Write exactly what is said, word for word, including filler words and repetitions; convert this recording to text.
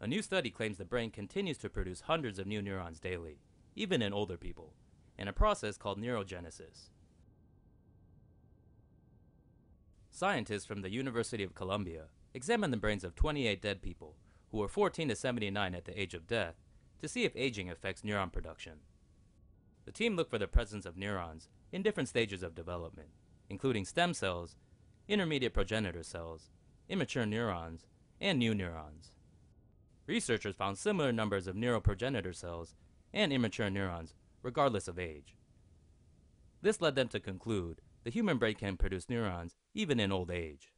A new study claims the brain continues to produce hundreds of new neurons daily, even in older people, in a process called neurogenesis. Scientists from the University of Columbia examined the brains of twenty-eight dead people who were fourteen to seventy-nine at the age of death to see if aging affects neuron production. The team looked for the presence of neurons in different stages of development, including stem cells, intermediate progenitor cells, immature neurons, and new neurons. Researchers found similar numbers of neuroprogenitor cells and immature neurons regardless of age. This led them to conclude the human brain can produce neurons even in old age.